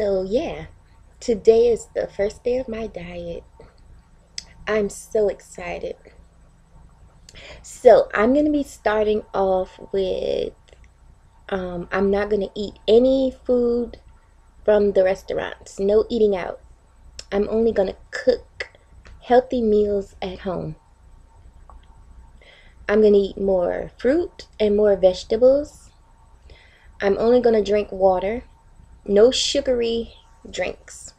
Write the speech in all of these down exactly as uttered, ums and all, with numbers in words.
So yeah, today is the first day of my diet. I'm so excited. So I'm going to be starting off with, um, I'm not going to eat any food from the restaurants. No eating out. I'm only going to cook healthy meals at home. I'm going to eat more fruit and more vegetables. I'm only going to drink water. No sugary drinks.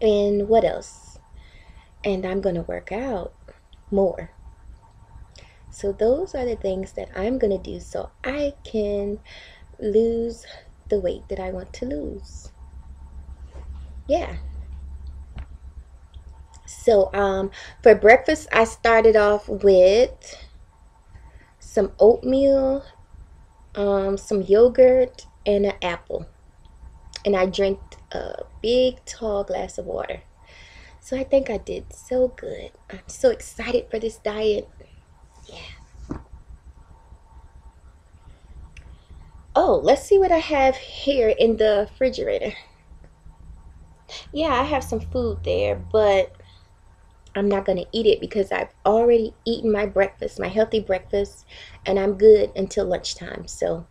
And what else? And I'm going to work out more. So those are the things that I'm going to do so I can lose the weight that I want to lose. Yeah. So um, for breakfast, I started off with some oatmeal, um, some yogurt, and an apple. And I drank a big, tall glass of water. So I think I did so good. I'm so excited for this diet. Yeah. Oh, let's see what I have here in the refrigerator. Yeah, I have some food there, but I'm not going to eat it because I've already eaten my breakfast, my healthy breakfast, and I'm good until lunchtime. So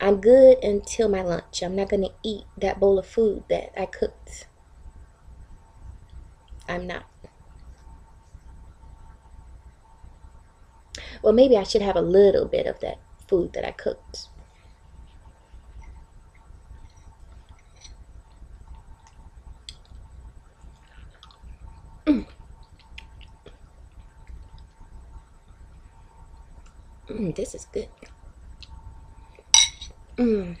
I'm good until my lunch. I'm not going to eat that bowl of food that I cooked. I'm not. Well, maybe I should have a little bit of that food that I cooked. Mm. Mm, this is good. Mm.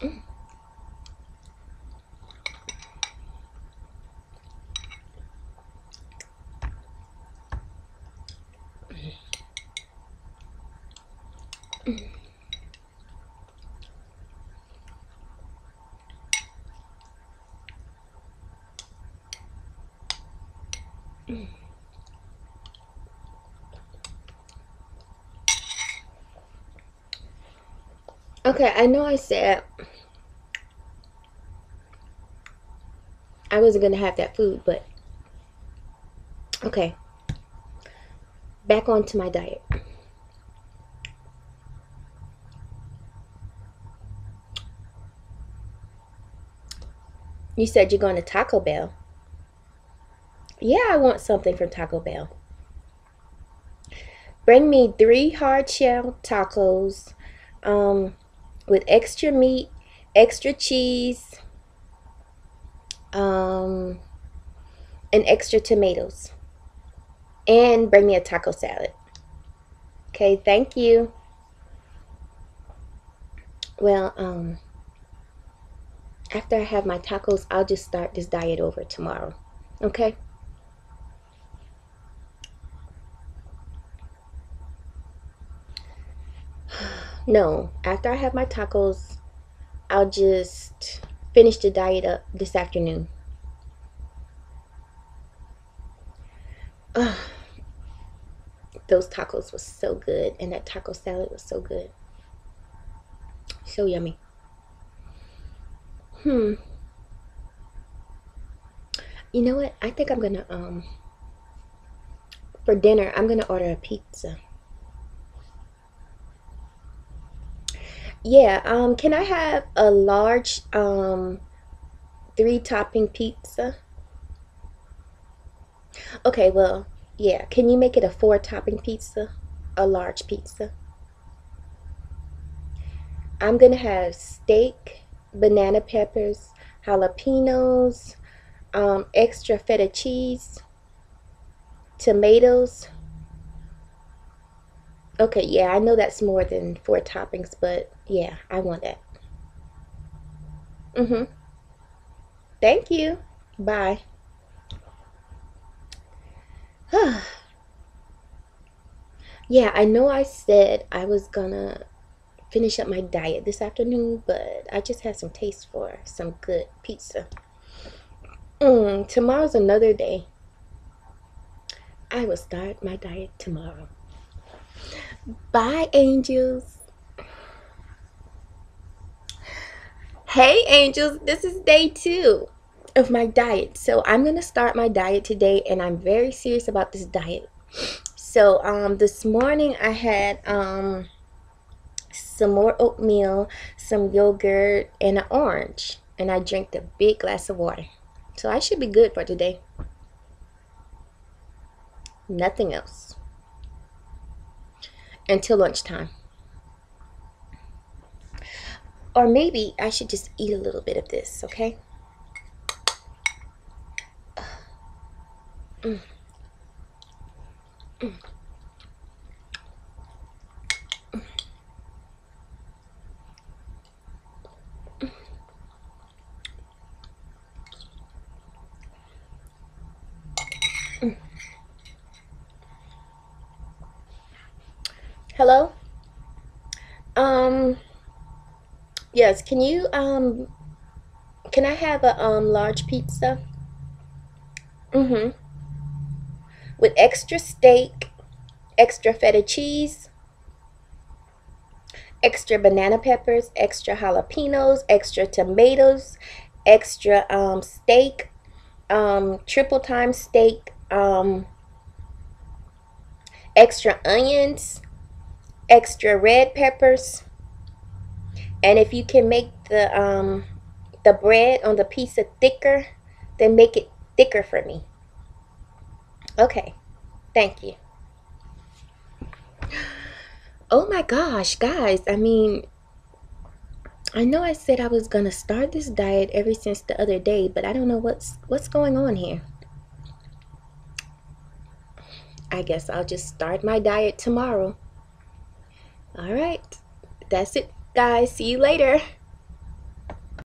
Mm. Mm. Mm. Okay, I know I said I wasn't going to have that food, but okay, back onto my diet. You said you're going to Taco Bell. Yeah, I want something from Taco Bell. Bring me three hard shell tacos, um, with extra meat, extra cheese, um, and extra tomatoes. And bring me a taco salad. Okay, thank you. Well, um, after I have my tacos, I'll just start this diet over tomorrow. Okay? No, after I have my tacos, I'll just finish the diet up this afternoon. Ugh. Those tacos were so good, and that taco salad was so good. So yummy. Hmm. You know what? I think I'm gonna, um, for dinner, I'm gonna order a pizza. Yeah, um, can I have a large, um, three-topping pizza? Okay, well, yeah. Can you make it a four-topping pizza? A large pizza? I'm going to have steak, banana peppers, jalapenos, um, extra feta cheese, tomatoes. Okay, yeah, I know that's more than four toppings, but yeah, I want that. Mm-hmm. Thank you. Bye. Yeah, I know I said I was gonna finish up my diet this afternoon, but I just had some taste for some good pizza. Mm, tomorrow's another day. I will start my diet tomorrow. Bye, angels. Hey, angels. This is day two of my diet. So I'm going to start my diet today, and I'm very serious about this diet. So um, this morning I had um, some more oatmeal, some yogurt, and an orange. And I drank a big glass of water. So I should be good for today. Nothing else. Until lunchtime. Or maybe I should just eat a little bit of this, okay? Mm. Mm. Hello? Um, yes, can you, um, can I have a, um, large pizza? Mm-hmm. With extra steak, extra feta cheese, extra banana peppers, extra jalapenos, extra tomatoes, extra, um, steak, um, triple time steak, um, extra onions, extra red peppers, and if you can make the um the bread on the pizza thicker, then make it thicker for me. Okay, thank you. Oh my gosh, guys, I mean, I know I said I was gonna start this diet ever since the other day, but I don't know what's what's going on here. I guess I'll just start my diet tomorrow. All right, that's it, guys. See you later.